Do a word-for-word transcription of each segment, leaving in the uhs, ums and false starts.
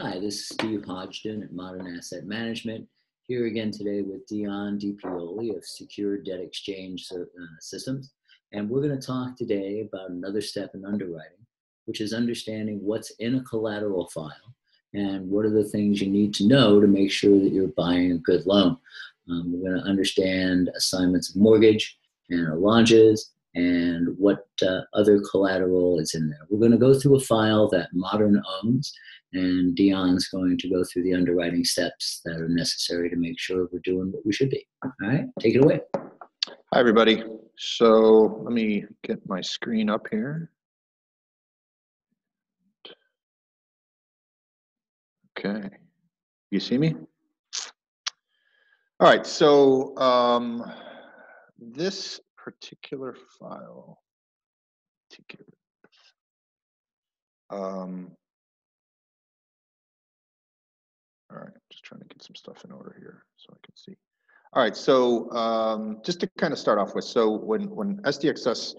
Hi, this is Steve Hodgden at Modern Asset Management, here again today with Dion DiPioli of Secure Debt Exchange Systems. And we're going to talk today about another step in underwriting, which is understanding what's in a collateral file and what are the things you need to know to make sure that you're buying a good loan. Um, we're going to understand assignments of mortgage and allonges and what uh, other collateral is in there. We're going to go through a file that Modern owns, and Dion's going to go through the underwriting steps that are necessary to make sure we're doing what we should be. All right, take it away. Hi, everybody. So let me get my screen up here. Okay, you see me? All right, so um, this particular file, um, all right, just trying to get some stuff in order here so I can see. All right, so um, just to kind of start off with, so when, when S D X S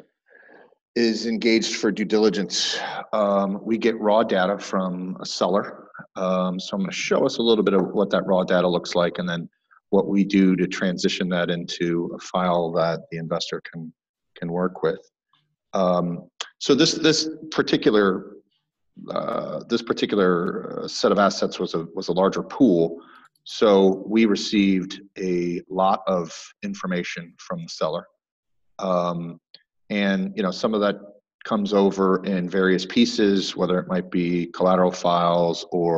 is engaged for due diligence, um, we get raw data from a seller. Um, so I'm going to show us a little bit of what that raw data looks like and then what we do to transition that into a file that the investor can, can work with. Um, so this, this particular Uh, this particular set of assets was a was a larger pool, so we received a lot of information from the seller, um, and you know some of that comes over in various pieces, whether it might be collateral files or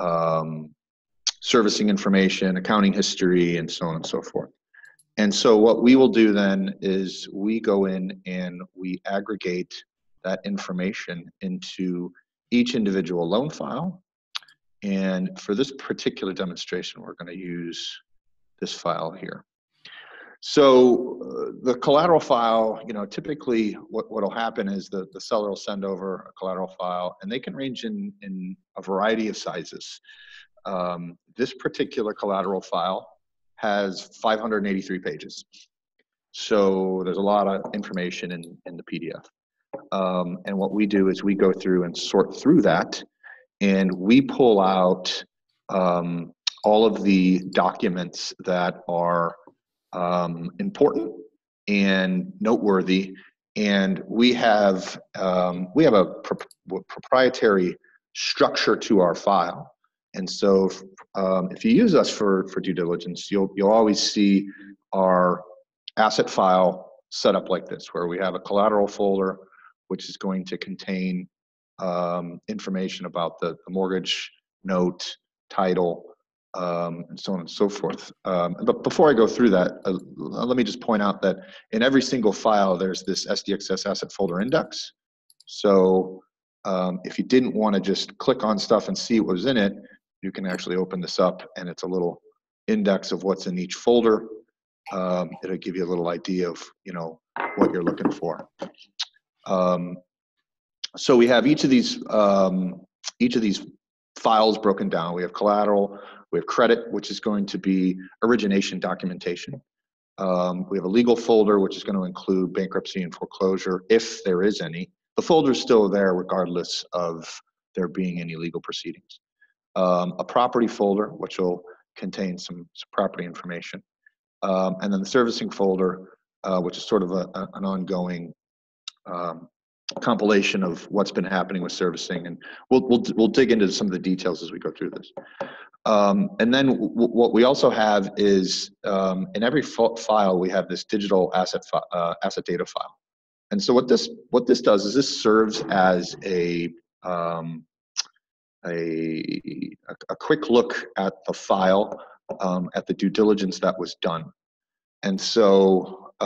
um, servicing information, accounting history, and so on and so forth. And so what we will do then is we go in and we aggregate that information into each individual loan file. And for this particular demonstration, we're going to use this file here. So uh, the collateral file, you know, typically what what'll happen is the, the seller will send over a collateral file, and they can range in, in a variety of sizes. Um, this particular collateral file has five hundred eighty-three pages. So there's a lot of information in, in the P D F. Um, and what we do is we go through and sort through that, and we pull out um, all of the documents that are um, important and noteworthy. And we have um, we have a pro proprietary structure to our file. And so, um, if you use us for for due diligence, you'll you'll always see our asset file set up like this, where we have a collateral folder, which is going to contain um, information about the, the mortgage, note, title, um, and so on and so forth. Um, but before I go through that, uh, let me just point out that in every single file, there's this S D X S asset folder index. So um, if you didn't want to just click on stuff and see what was in it, you can actually open this up, and it's a little index of what's in each folder. Um, it'll give you a little idea of, you know, what you're looking for. Um, so we have each of these um, each of these files broken down. We have collateral, we have credit, which is going to be origination documentation. Um, we have a legal folder, which is going to include bankruptcy and foreclosure, if there is any. The folder is still there regardless of there being any legal proceedings. Um, a property folder, which will contain some, some property information, um, and then the servicing folder, uh, which is sort of a, a, an ongoing Um, compilation of what's been happening with servicing, and we'll we'll we'll dig into some of the details as we go through this. Um, and then w what we also have is um, in every file we have this digital asset uh, asset data file. And so what this what this does is this serves as a um, a a quick look at the file, um, at the due diligence that was done. And so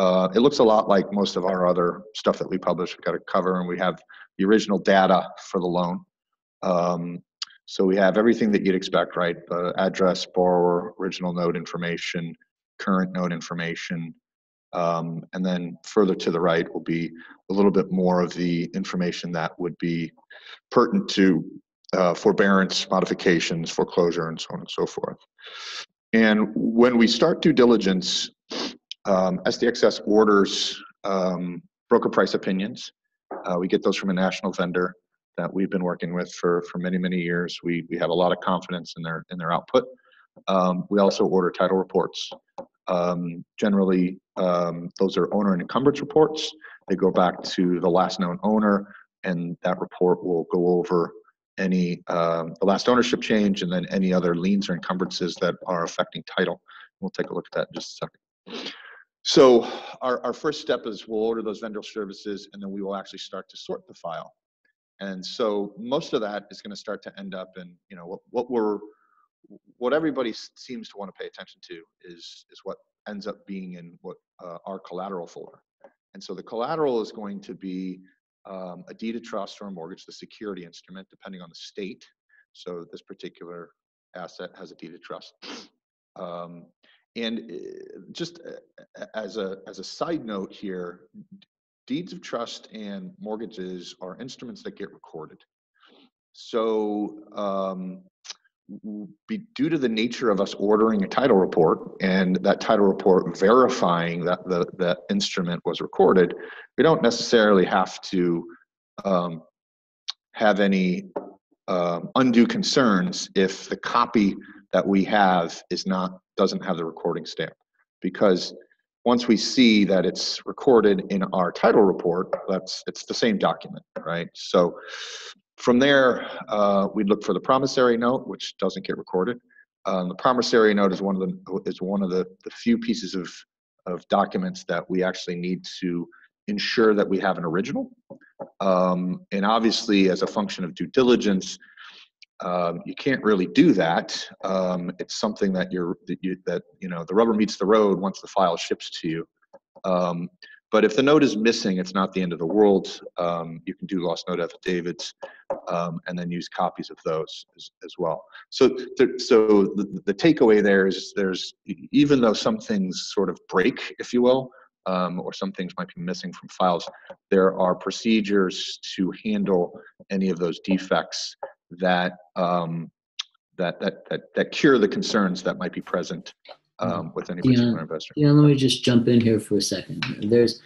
Uh, it looks a lot like most of our other stuff that we publish. We've got to cover, and we have the original data for the loan. Um, so we have everything that you'd expect, right? Uh, address, borrower, original note information, current note information. Um, and then further to the right will be a little bit more of the information that would be pertinent to uh, forbearance, modifications, foreclosure, and so on and so forth. And when we start due diligence, Um, S D X S orders um, broker price opinions. Uh, we get those from a national vendor. that we've been working with for, for many, many years. We, we have a lot of confidence in their, in their output. Um, we also order title reports. Um, generally, um, those are owner and encumbrance reports. They go back to the last known owner, and that report will go over any um, the last ownership change and then any other liens or encumbrances that are affecting title. We'll take a look at that in just a second. So our, our first step is we'll order those vendor services, and then we will actually start to sort the file. And so most of that is going to start to end up in, you know, what, what we're, what everybody seems to want to pay attention to is, is what ends up being in what uh, our collateral folder. And so the collateral is going to be um, a deed of trust or a mortgage, the security instrument, depending on the state. So this particular asset has a deed of trust. Um, and just as a, as a side note here, deeds of trust and mortgages are instruments that get recorded. So um, be, due to the nature of us ordering a title report and that title report verifying that the, the instrument was recorded, we don't necessarily have to um, have any um, undue concerns if the copy that we have is not, doesn't have the recording stamp, because once we see that it's recorded in our title report, that's, it's the same document, right? So from there, uh, we look for the promissory note, which doesn't get recorded. Um, the promissory note is one of the is one of the, the few pieces of of documents that we actually need to ensure that we have an original. Um, and obviously, as a function of due diligence, um, you can't really do that. Um, it's something that you're that you, that you know the rubber meets the road once the file ships to you. Um, But if the note is missing, it's not the end of the world. Um, you can do lost note affidavits, um, and then use copies of those as, as well. So, th so the, the takeaway there is, there's, even though some things sort of break, if you will, um, or some things might be missing from files, there are procedures to handle any of those defects that um, that, that that that cure the concerns that might be present. Um, with any particular yeah, investor. Yeah, let me just jump in here for a second. There's,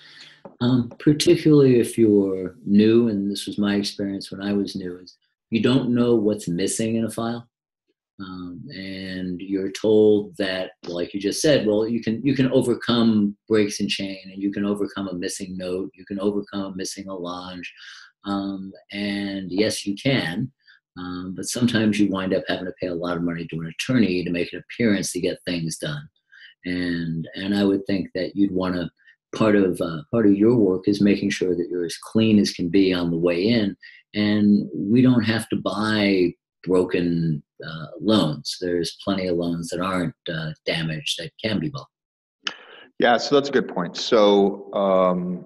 um, particularly if you're new, and this was my experience when I was new, is you don't know what's missing in a file. Um, and you're told that, like you just said, well, you can, you can overcome breaks in chain, and you can overcome a missing note, you can overcome a missing allonge. Um, and yes, you can. Um, but sometimes you wind up having to pay a lot of money to an attorney to make an appearance to get things done. And, and I would think that you'd want to, part of, uh, part of your work is making sure that you're as clean as can be on the way in. And we don't have to buy broken uh, loans. There's plenty of loans that aren't uh, damaged that can be bought. Yeah, so that's a good point. So um,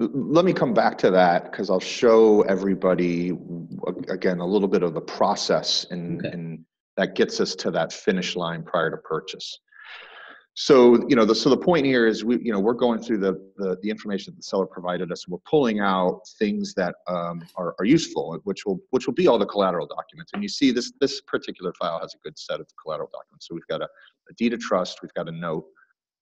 let me come back to that, because I'll show everybody again a little bit of the process, and, okay. and that gets us to that finish line prior to purchase. So you know, the, so the point here is we you know we're going through the the, the information that the seller provided us, and we're pulling out things that um, are, are useful, which will which will be all the collateral documents. And you see this this particular file has a good set of collateral documents. So we've got a, a deed of trust, we've got a note,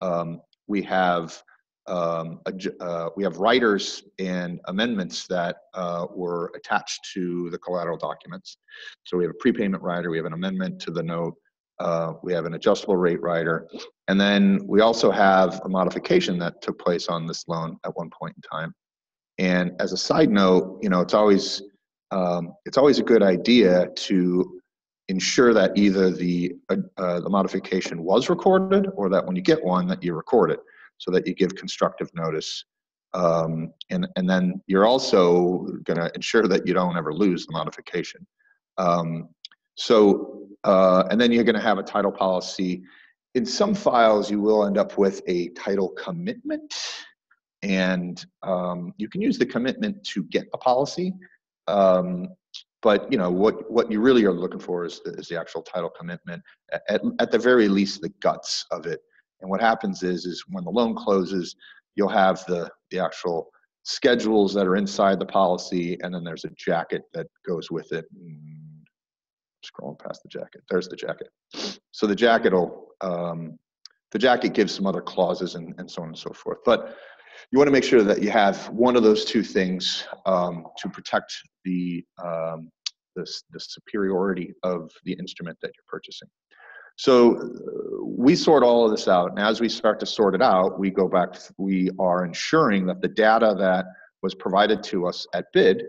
um, we have. Um, uh, we have writers and amendments that uh, were attached to the collateral documents. So we have a prepayment rider, we have an amendment to the note, uh, we have an adjustable rate rider, and then we also have a modification that took place on this loan at one point in time. And as a side note, you know, it's always um, it's always a good idea to ensure that either the uh, the modification was recorded, or that when you get one, that you record it, so that you give constructive notice. Um, and, and then you're also gonna ensure that you don't ever lose the modification. Um, so, uh, and then you're gonna have a title policy. In some files, you will end up with a title commitment, and um, you can use the commitment to get a policy. Um, but you know, what, what you really are looking for is the, is the actual title commitment, at, at the very least, the guts of it. And what happens is, is when the loan closes, you'll have the, the actual schedules that are inside the policy, and then there's a jacket that goes with it. And scrolling past the jacket, there's the jacket. So the jacket will, um, the jacket gives some other clauses, and, and so on and so forth. But you want to make sure that you have one of those two things um, to protect the, um, the, the superiority of the instrument that you're purchasing. So we sort all of this out, and as we start to sort it out, we go back, we are ensuring that the data that was provided to us at bid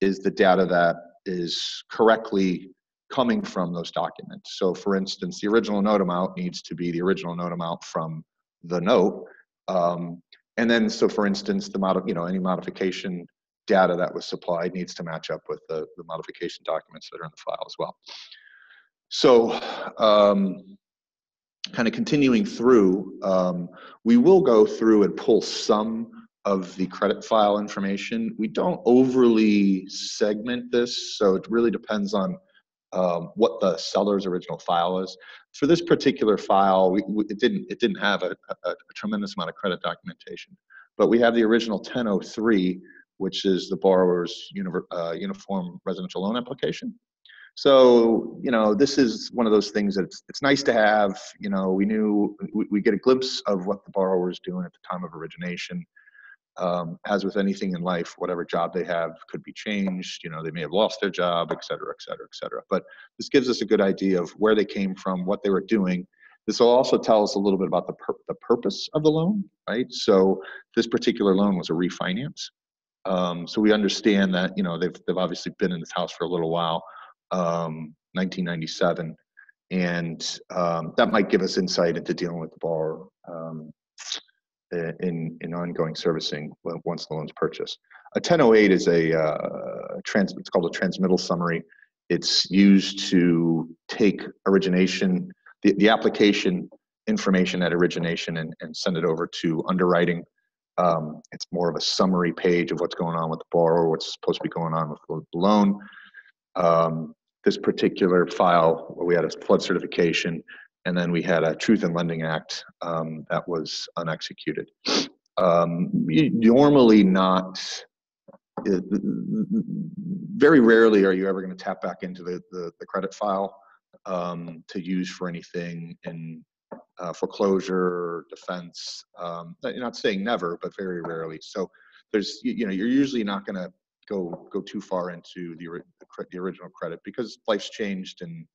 is the data that is correctly coming from those documents. So for instance, the original note amount needs to be the original note amount from the note. Um, and then, so for instance, the mod- you know, any modification data that was supplied needs to match up with the, the modification documents that are in the file as well. So um, kind of continuing through, um, we will go through and pull some of the credit file information. We don't overly segment this, so it really depends on um, what the seller's original file is. For this particular file, we, we, it, didn't, it didn't have a, a, a tremendous amount of credit documentation, but we have the original ten oh three, which is the borrower's univer, uh, uniform residential loan application. So, you know, this is one of those things that it's, it's nice to have. You know, we knew, we, we get a glimpse of what the borrower is doing at the time of origination. Um, as with anything in life, whatever job they have could be changed. You know, they may have lost their job, et cetera, et cetera, et cetera. But this gives us a good idea of where they came from, what they were doing. This will also tell us a little bit about the, pur the purpose of the loan, right? So this particular loan was a refinance. Um, so we understand that, you know, they've, they've obviously been in this house for a little while. Um, nineteen ninety-seven, and um, that might give us insight into dealing with the borrower um, in, in ongoing servicing once the loan's purchased. A ten oh eight is a uh, trans, it's called a transmittal summary. It's used to take origination, the, the application information at origination, and, and send it over to underwriting. Um, it's more of a summary page of what's going on with the borrower, what's supposed to be going on with the loan. Um, this particular file, we had a flood certification, and then we had a Truth in Lending Act um, that was unexecuted. Um, normally not, very rarely are you ever going to tap back into the, the, the credit file um, to use for anything in uh, foreclosure, defense. Um, you're not saying never, but very rarely. So there's, you know, you're usually not going to go go too far into the, the original credit, because life's changed, and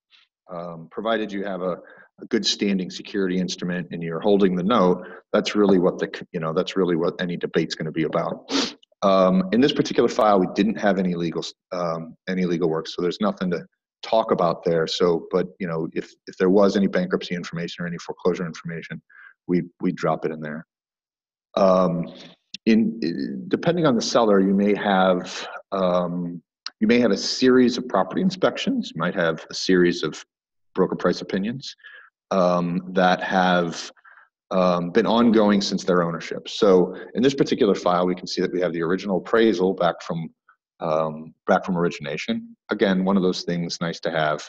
um, provided you have a, a good standing security instrument and you're holding the note, that's really what the, you know, that's really what any debate's going to be about. Um, in this particular file, we didn't have any legal um, any legal work, so there's nothing to talk about there. So, but you know, if if there was any bankruptcy information or any foreclosure information, we we drop it in there. Um, In, depending on the seller, you may have um, you may have a series of property inspections. You might have a series of broker price opinions um, that have um, been ongoing since their ownership. So in this particular file, we can see that we have the original appraisal back from um, back from origination. Again, one of those things nice to have,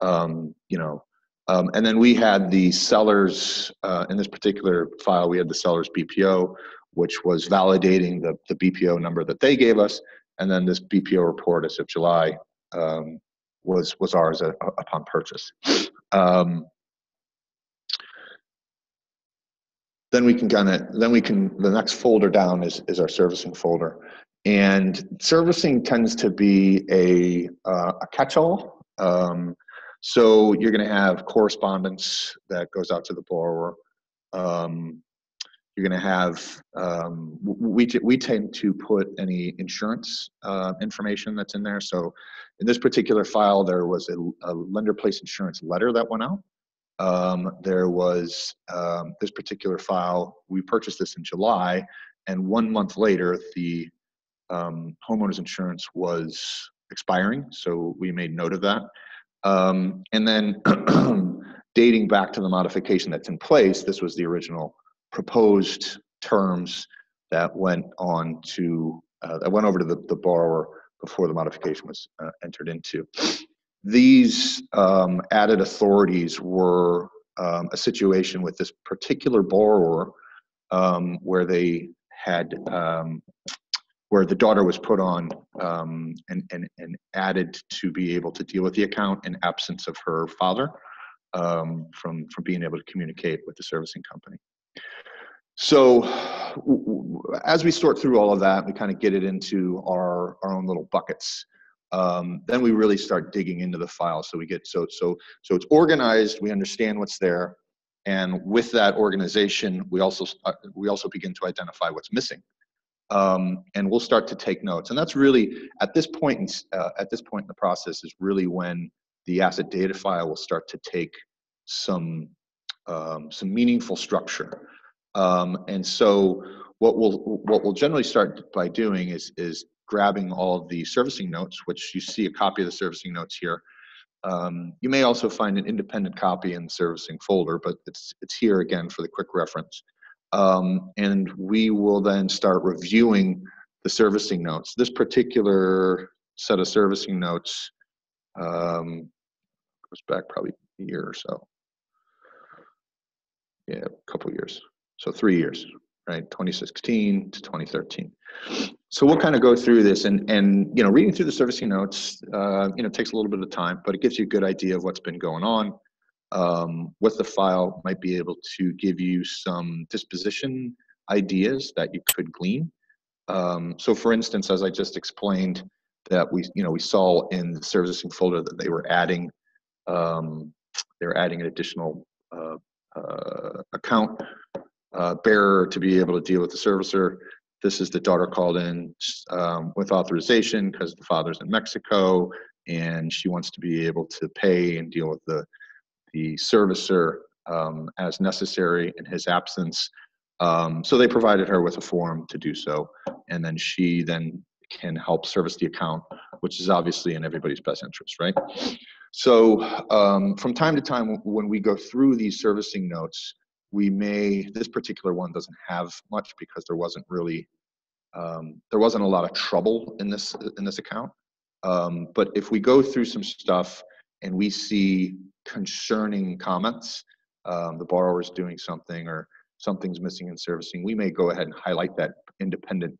um, you know. Um, and then we had the seller's uh, in this particular file, we had the seller's B P O, which was validating the, the B P O number that they gave us. And then this B P O report as of July um, was, was ours a, a, upon purchase. Um, then we can kind of, then we can, the next folder down is, is our servicing folder. And servicing tends to be a, uh, a catch-all. Um, so you're gonna have correspondence that goes out to the borrower. Um, You're going to have, um, we, we tend to put any insurance uh, information that's in there. So in this particular file, there was a, a lender-placed insurance letter that went out. Um, there was um, this particular file, we purchased this in July, and one month later, the um, homeowner's insurance was expiring. So we made note of that. Um, and then dating back to the modification that's in place, this was the original proposed terms that went on to uh, that went over to the, the borrower before the modification was uh, entered into. These um, added authorities were um, a situation with this particular borrower um, where they had um, where the daughter was put on um, and, and and added to be able to deal with the account in absence of her father um, from from being able to communicate with the servicing company. So as we sort through all of that, we kind of get it into our, our own little buckets. um, then we really start digging into the file. So we get so so so it's organized. We understand what's there, and with that organization, we also uh, we also begin to identify what's missing, um, and we'll start to take notes. And that's really at this point in, uh, at this point in the process is really when the asset data file will start to take some um, some meaningful structure. Um, and so what we'll what we'll generally start by doing is is grabbing all of the servicing notes, which you see a copy of the servicing notes here. Um, you may also find an independent copy in the servicing folder, but it's it's here again for the quick reference. Um, and we will then start reviewing the servicing notes. This particular set of servicing notes um, goes back probably a year or so. Yeah, a couple years. So three years, right? twenty sixteen to twenty thirteen. So we'll kind of go through this, and and you know, reading through the servicing notes, uh, you know, takes a little bit of time, but it gives you a good idea of what's been going on. Um, with the file, might be able to give you some disposition ideas that you could glean. Um, so, for instance, as I just explained, that we you know we saw in the servicing folder that they were adding, um, they were adding an additional uh, uh, account. Uh, bearer to be able to deal with the servicer. This is the daughter called in um, with authorization because the father's in Mexico, and she wants to be able to pay and deal with the the servicer um, as necessary in his absence. Um, so they provided her with a form to do so, and then she then can help service the account, which is obviously in everybody's best interest, right? So um, from time to time, when we go through these servicing notes, we may, this particular one doesn't have much because there wasn't really, um, there wasn't a lot of trouble in this in this account. Um, but if we go through some stuff and we see concerning comments, um, the borrower's doing something or something's missing in servicing, we may go ahead and highlight that independent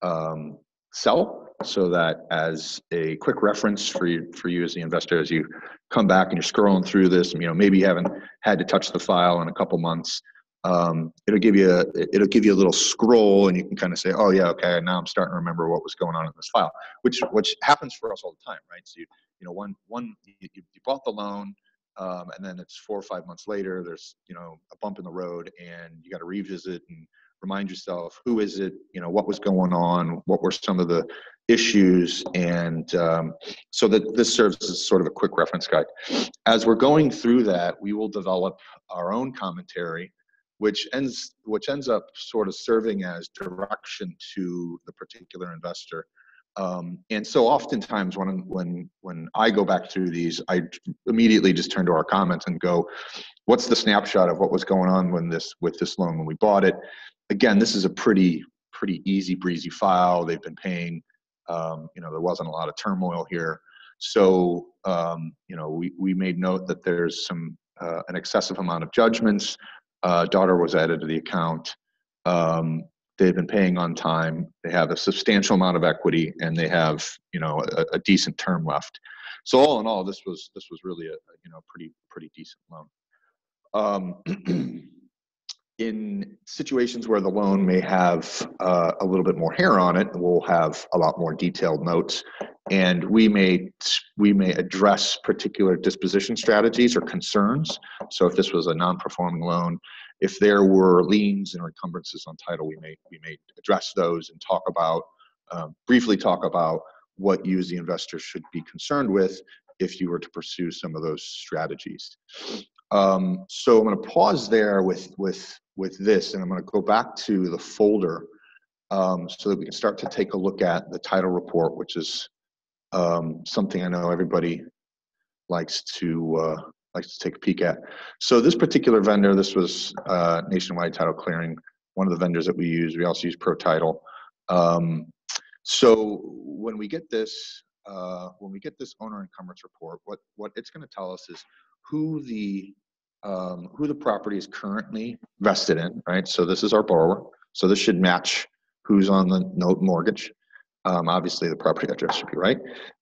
um, cell so that as a quick reference for you, for you as the investor, as you come back and you're scrolling through this, you know, maybe you haven't had to touch the file in a couple months. Um, it'll give you a, it'll give you a little scroll, and you can kind of say, oh yeah, okay, now I'm starting to remember what was going on in this file, which which happens for us all the time, right? So you you know one one you, you bought the loan, um, and then it's four or five months later, there's you know a bump in the road, and you got to revisit and remind yourself, who is it? You know, what was going on? What were some of the issues? And um, so that this serves as sort of a quick reference guide. As we're going through that, we will develop our own commentary, which ends which ends up sort of serving as direction to the particular investor. Um, and so oftentimes when when when I go back through these, I immediately just turn to our comments and go, what's the snapshot of what was going on when this with this loan when we bought it? Again, this is a pretty pretty easy breezy file. They've been paying. Um, you know, there wasn't a lot of turmoil here. So um, you know, we we made note that there's some uh, an excessive amount of judgments. Uh, daughter was added to the account. Um, they've been paying on time. They have a substantial amount of equity, and they have you know a, a decent term left. So all in all, this was this was really a you know pretty pretty decent loan. Um, in situations where the loan may have uh, a little bit more hair on it, we'll have a lot more detailed notes, and we may we may address particular disposition strategies or concerns. So if this was a non-performing loan, if there were liens and encumbrances on title, we may we may address those and talk about um, briefly talk about what you as the investor should be concerned with if you were to pursue some of those strategies. Um, so I'm going to pause there with with with this, and I'm going to go back to the folder um, so that we can start to take a look at the title report, which is um, something I know everybody likes to uh, likes to take a peek at. So this particular vendor, this was uh, Nationwide Title Clearing, one of the vendors that we use. We also use Pro Title. Um, so when we get this, uh, when we get this owner encumbrance report, what what it's going to tell us is who the um, who the property is currently vested in, right? So this is our borrower. So this should match who's on the note mortgage. Um, obviously, the property address should be right.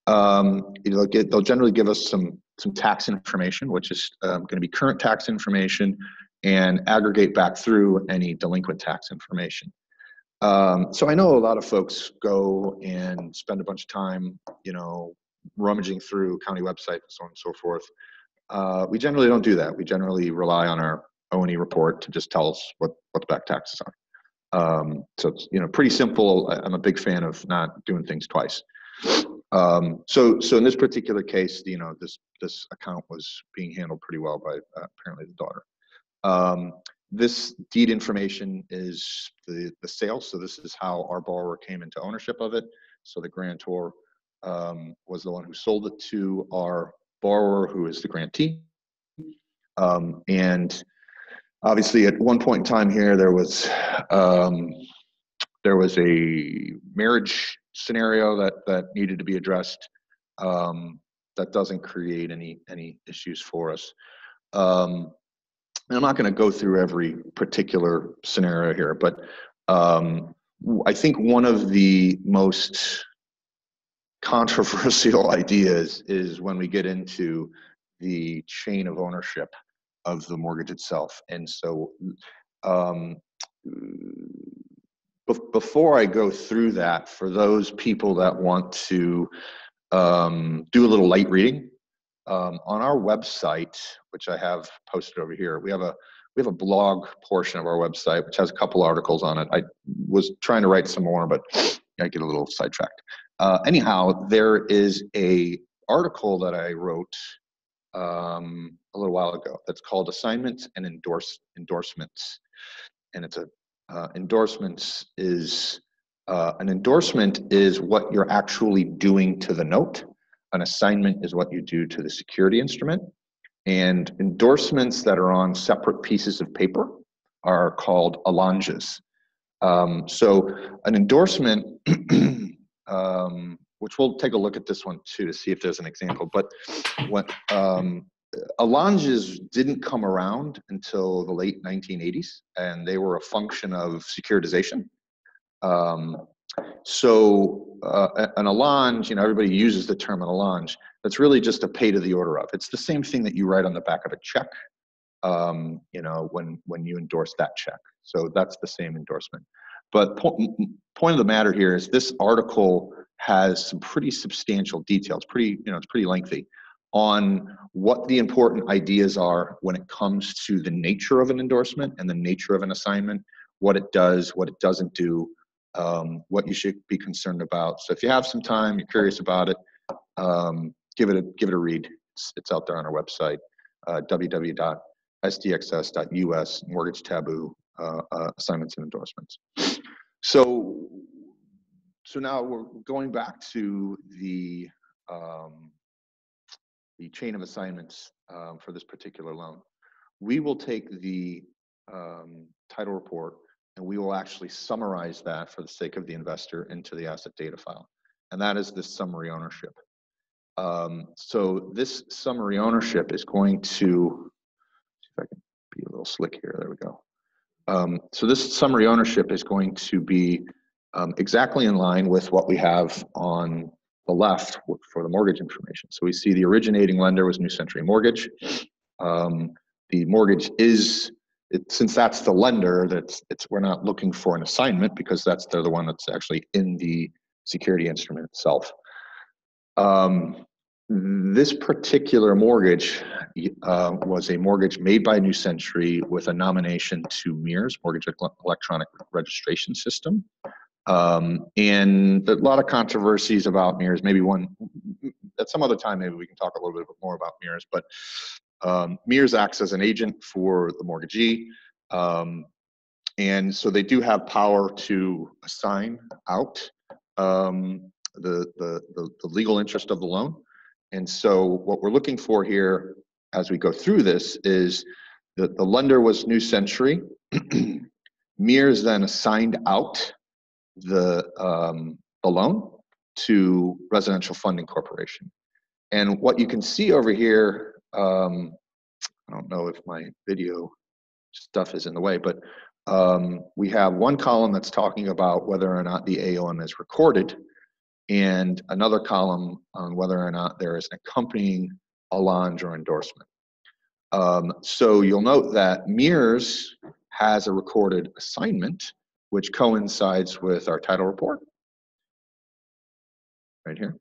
Um, they'll, get, they'll generally give us some some tax information, which is um, going to be current tax information, and aggregate back through any delinquent tax information. Um, so I know a lot of folks go and spend a bunch of time, you know, rummaging through county websites and so on and so forth. Uh, we generally don't do that. We generally rely on our O and E report to just tell us what, what the back taxes are. Um, so it's, you know, pretty simple. I'm a big fan of not doing things twice. Um, so, so in this particular case, you know, this, this account was being handled pretty well by uh, apparently the daughter. Um, this deed information is the, the sale. So this is how our borrower came into ownership of it. So the grantor um, was the one who sold it to our borrower, who is the grantee. Um, and obviously at one point in time here, there was, um, there was a marriage scenario that, that needed to be addressed. Um, that doesn't create any, any issues for us. Um, and I'm not going to go through every particular scenario here, but um, I think one of the most controversial ideas is when we get into the chain of ownership of the mortgage itself. And so um, before I go through that, for those people that want to um, do a little light reading, um, on our website, which I have posted over here, we have a we have a blog portion of our website, which has a couple articles on it. I was trying to write some more, but I get a little sidetracked. Uh, anyhow, there is a article that I wrote um, a little while ago that's called Assignments and Endorse, Endorsements. And it's a Uh, endorsements is, uh, an endorsement is what you're actually doing to the note. An assignment is what you do to the security instrument. And endorsements that are on separate pieces of paper are called allonges. Um, so an endorsement, um, which we'll take a look at this one too to see if there's an example, but what um, allonges didn't come around until the late nineteen eighties, and they were a function of securitization. Um, so uh, an allonge, you know, everybody uses the term an allonge. That's really just a pay to the order of. It's the same thing that you write on the back of a check, um, you know, when, when you endorse that check. So that's the same endorsement. But po point of the matter here is this article has some pretty substantial details, pretty, you know, it's pretty lengthy, on what the important ideas are when it comes to the nature of an endorsement and the nature of an assignment, what it does, what it doesn't do, um, what you should be concerned about. So if you have some time, you're curious about it, um, give it a, give it a read. It's, it's out there on our website, uh, w w w dot s d x s dot u s, Mortgage Taboo, uh, uh, Assignments and Endorsements. So, so now we're going back to the, um, the chain of assignments um, for this particular loan. We will take the um, title report and we will actually summarize that for the sake of the investor into the asset data file. And that is the summary ownership. Um, so this summary ownership is going to, see if I can be a little slick here, there we go. Um, so this summary ownership is going to be um, exactly in line with what we have on the left for the mortgage information. So we see the originating lender was New Century Mortgage. Um, the mortgage is, it, since that's the lender, that's it's we're not looking for an assignment because that's the, the one that's actually in the security instrument itself. Um, this particular mortgage uh, was a mortgage made by New Century with a nomination to MERS, Mortgage Electronic Registration System. Um, and a lot of controversies about MERS. Maybe one at some other time, maybe we can talk a little bit more about MERS, but um, MERS acts as an agent for the mortgagee. Um, and so they do have power to assign out um, the, the, the, the legal interest of the loan. And so what we're looking for here as we go through this is that the lender was New Century. MERS then assigned out the um the loan to Residential Funding Corporation, and what you can see over here, um I don't know if my video stuff is in the way, but um we have one column that's talking about whether or not the A O M is recorded and another column on whether or not there is an accompanying allonge or endorsement. Um so you'll note that MERS has a recorded assignment, which coincides with our title report right here.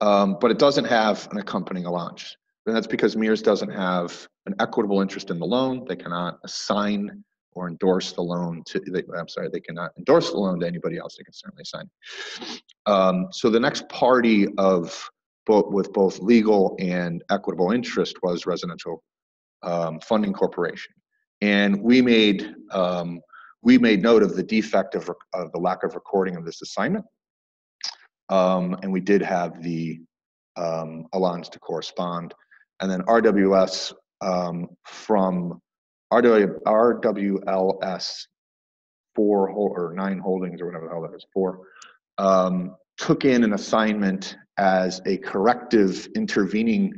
Um, but it doesn't have an accompanying allowance. And that's because MERS doesn't have an equitable interest in the loan. They cannot assign or endorse the loan to, they, I'm sorry, they cannot endorse the loan to anybody else. They can certainly assign. Um, so the next party of both, with both legal and equitable interest was Residential um, Funding Corporation. And we made, um, we made note of the defect of, of the lack of recording of this assignment. Um, and we did have the um, allowance to correspond. And then R W S um, from R W L S four or nine holdings or whatever the hell that is, four, um, took in an assignment as a corrective intervening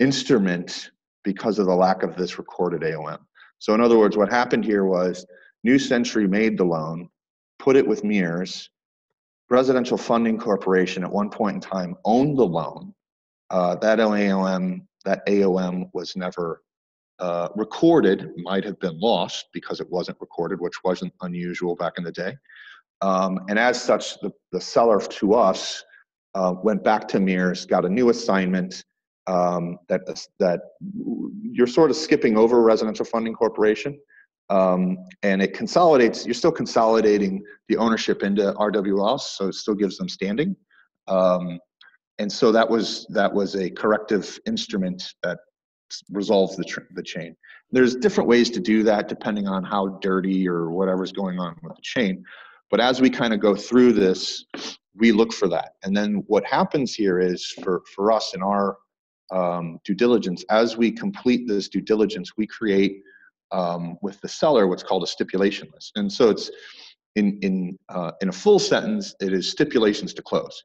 instrument because of the lack of this recorded A O M. So in other words, what happened here was New Century made the loan, put it with MERS. Residential Funding Corporation at one point in time owned the loan. Uh, that A O M, that A O M was never Uh, recorded, might have been lost because it wasn't recorded, which wasn't unusual back in the day. Um, and as such, the, the seller to us uh, went back to MERS, got a new assignment um, that, that you're sort of skipping over Residential Funding Corporation. Um, and it consolidates, you're still consolidating the ownership into R W L, so it still gives them standing. Um, and so that was, that was a corrective instrument that resolves the, tr the chain. There's different ways to do that depending on how dirty or whatever's going on with the chain. But as we kind of go through this, we look for that. And then what happens here is for, for us in our um, due diligence, as we complete this due diligence, we create um, with the seller what's called a stipulation list. And so it's in, in, uh, in a full sentence, it is stipulations to close.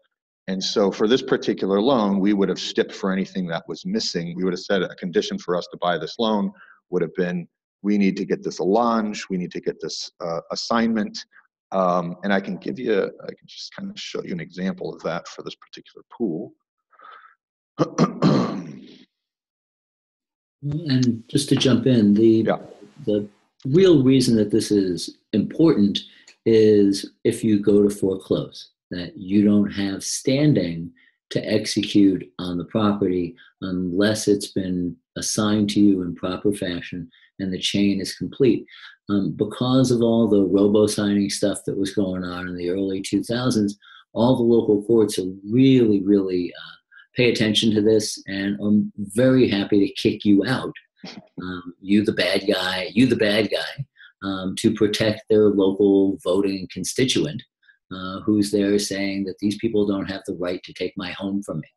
And so for this particular loan, we would have stipped for anything that was missing. We would have said a condition for us to buy this loan would have been, we need to get this allonge, we need to get this uh, assignment. Um, and I can give you, I can just kind of show you an example of that for this particular pool. And just to jump in, the, yeah. the real reason that this is important is if you go to foreclose, that you don't have standing to execute on the property unless it's been assigned to you in proper fashion and the chain is complete. Um, because of all the robo-signing stuff that was going on in the early two thousands, all the local courts are really, really uh, pay attention to this, and I'm very happy to kick you out. Um, you the bad guy, you the bad guy, um, to protect their local voting constituent. Uh, who's there saying that these people don't have the right to take my home from me.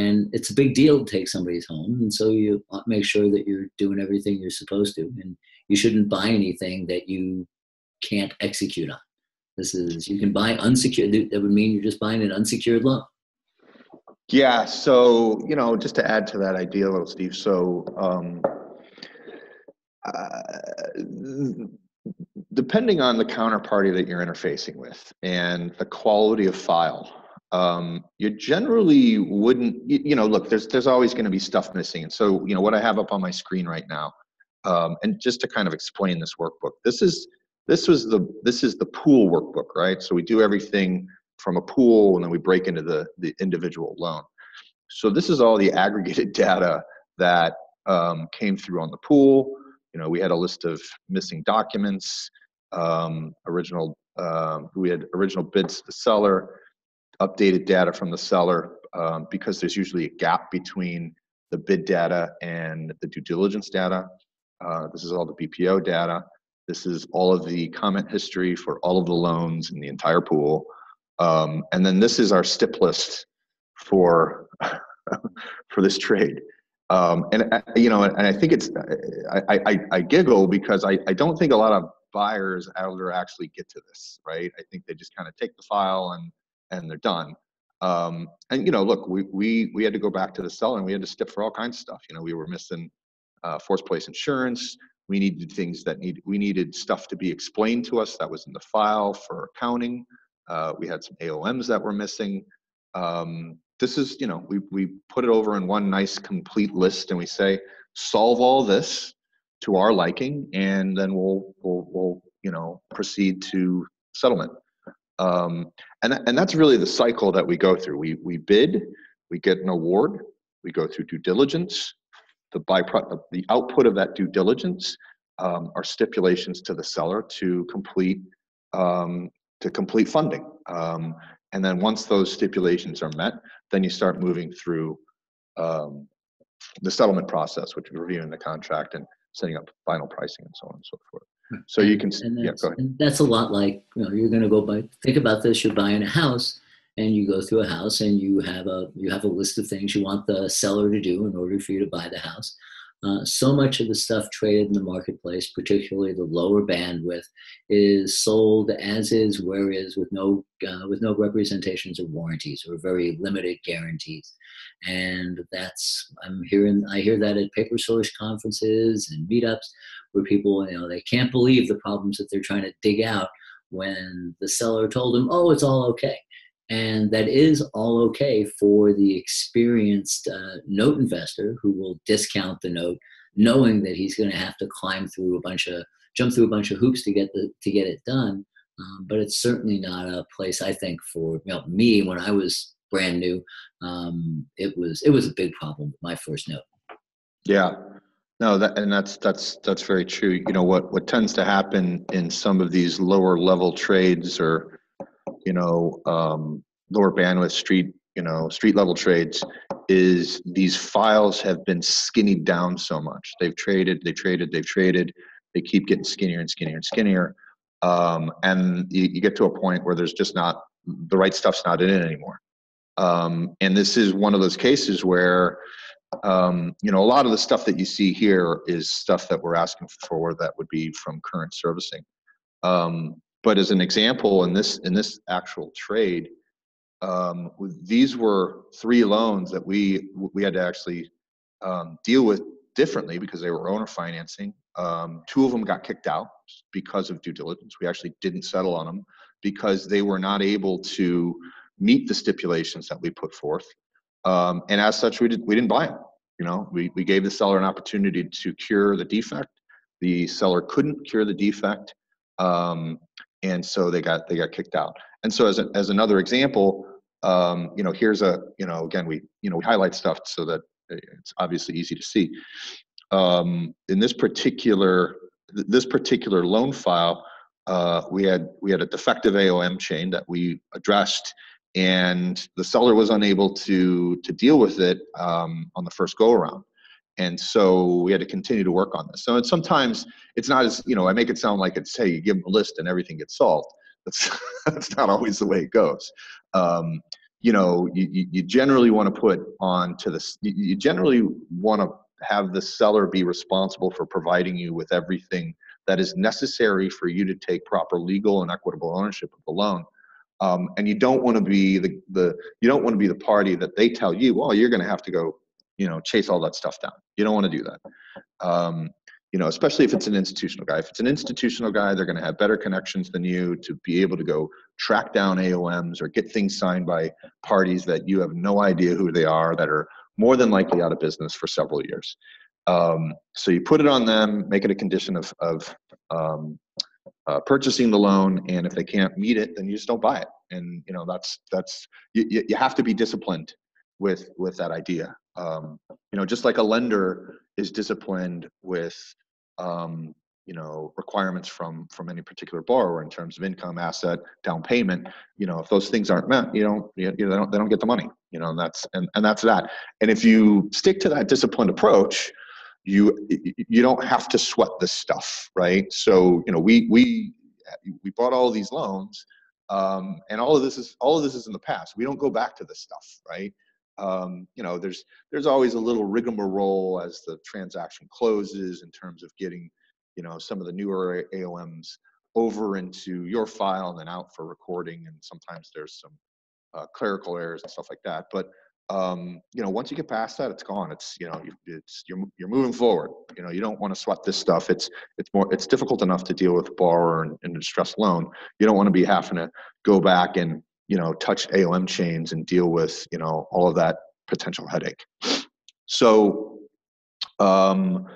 And it's a big deal to take somebody's home, and so you make sure that you're doing everything you're supposed to, and you shouldn't buy anything that you can't execute on. This is, you can buy unsecured, that would mean you're just buying an unsecured loan. Yeah, so, you know, just to add to that idea a little, Steve, so um, uh, depending on the counterparty that you're interfacing with and the quality of file, um, you generally wouldn't, you, you know, look, there's, there's always going to be stuff missing. And so, you know, what I have up on my screen right now, um, and just to kind of explain this workbook, this is, this was the, this is the pool workbook, right? So we do everything from a pool and then we break into the, the individual loan. So this is all the aggregated data that um, came through on the pool. You know, we had a list of missing documents, um, original, uh, we had original bids to the seller, updated data from the seller, um, because there's usually a gap between the bid data and the due diligence data. Uh, this is all the B P O data. This is all of the comment history for all of the loans in the entire pool. Um, and then this is our stip list for, for this trade. Um, and, uh, you know, and I think it's, I, I, I giggle because I, I don't think a lot of buyers out there actually get to this, right? I think they just kind of take the file and, and they're done. Um, and, you know, look, we, we, we had to go back to the seller and we had to stip for all kinds of stuff. You know, we were missing uh, forced place insurance. We needed things that need, we needed stuff to be explained to us that was in the file for accounting. Uh, we had some A O Ms that were missing. Um, This is, you know, we, we put it over in one nice complete list and we say, solve all this to our liking, and then we'll, we'll, we'll you know, proceed to settlement. Um, and, and that's really the cycle that we go through. We, we bid, we get an award, we go through due diligence, the, byproduct, the output of that due diligence um, are stipulations to the seller to complete, um, to complete funding. Um, and then once those stipulations are met, then you start moving through um, the settlement process, which is reviewing the contract and setting up final pricing and so on and so forth. So you can, and yeah, go ahead. And that's a lot like, you know, you're going to go buy, think about this, you're buying a house and you go through a house and you have a, you have a list of things you want the seller to do in order for you to buy the house. Uh, so much of the stuff traded in the marketplace, particularly the lower bandwidth, is sold as is, where is, with no, uh, with no representations or warranties or very limited guarantees. And that's, I'm hearing, I hear that at paper source conferences and meetups where people, you know, they can't believe the problems that they're trying to dig out when the seller told them, oh, it's all okay. And that is all okay for the experienced uh, note investor who will discount the note, knowing that he's going to have to climb through a bunch of, jump through a bunch of hoops to get the, to get it done. Um, but it's certainly not a place, I think, for, you know, me when I was brand new. Um, it was it was a big problem with my first note. Yeah, no, that, and that's that's that's very true. You know what what tends to happen in some of these lower level trades or, you know, um, lower bandwidth street, you know, street level trades is these files have been skinnied down so much. They've traded, they traded, they've traded. They keep getting skinnier and skinnier and skinnier. Um, and you, you get to a point where there's just not, the right stuff's not in it anymore. Um, and this is one of those cases where, um, you know, a lot of the stuff that you see here is stuff that we're asking for that would be from current servicing. Um, But as an example, in this in this actual trade, um, these were three loans that we we had to actually um, deal with differently because they were owner financing. Um, two of them got kicked out because of due diligence. We actually didn't settle on them because they were not able to meet the stipulations that we put forth. Um, and as such, we did we didn't buy them. You know, we we gave the seller an opportunity to cure the defect. The seller couldn't cure the defect. Um, And so they got they got kicked out. And so as a, as another example, um, you know, here's a you know again we you know we highlight stuff so that it's obviously easy to see. Um, in this particular this particular loan file, uh, we had we had a defective A O M chain that we addressed, and the seller was unable to to deal with it um, on the first go around. And so we had to continue to work on this. So it's sometimes it's not as, you know, I make it sound like it's, hey, you give them a list and everything gets solved. That's, that's not always the way it goes. Um, you know, you, you generally want to put on to this, you generally want to have the seller be responsible for providing you with everything that is necessary for you to take proper legal and equitable ownership of the loan. Um, and you don't want to be the, the, you don't want to be the party that they tell you, well, you're going to have to go, you know, chase all that stuff down. You don't want to do that. Um, you know, especially if it's an institutional guy. If it's an institutional guy, they're going to have better connections than you to be able to go track down A O Ms or get things signed by parties that you have no idea who they are, that are more than likely out of business for several years. Um, so you put it on them, make it a condition of, of um, uh, purchasing the loan, and if they can't meet it, then you just don't buy it. And, you know, that's, that's you, you have to be disciplined with, with that idea. Um, you know, just like a lender is disciplined with, um, you know, requirements from, from any particular borrower in terms of income, asset, down payment, you know, if those things aren't met, you don't, you know, they don't, they don't get the money, you know, and that's, and, and that's that. And if you stick to that disciplined approach, you, you don't have to sweat this stuff, right? So, you know, we, we, we bought all of these loans, um, and all of this is, all of this is in the past. We don't go back to this stuff, right? Um, you know, there's there's always a little rigmarole as the transaction closes in terms of getting, you know, some of the newer A O Ms over into your file and then out for recording. And sometimes there's some uh, clerical errors and stuff like that. But um, you know, once you get past that, it's gone. It's you know, you, it's you're you're moving forward. You know, you don't want to sweat this stuff. It's it's more it's difficult enough to deal with a borrower and, and a distressed loan. You don't want to be having to go back and, you know, touch A O M chains and deal with, you know, all of that potential headache. So, um,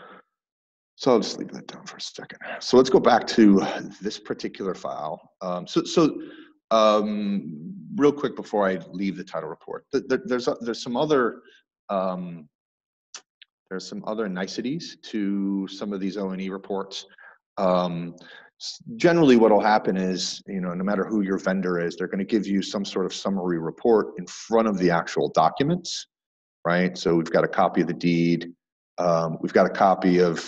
So I'll just leave that down for a second. So let's go back to this particular file. Um, so, so um, real quick before I leave the title report, there, there's a, there's some other um, there's some other niceties to some of these O and E reports. Um, generally, what will happen is, you know, no matter who your vendor is, they're going to give you some sort of summary report in front of the actual documents, right? So we've got a copy of the deed, um, we've got a copy of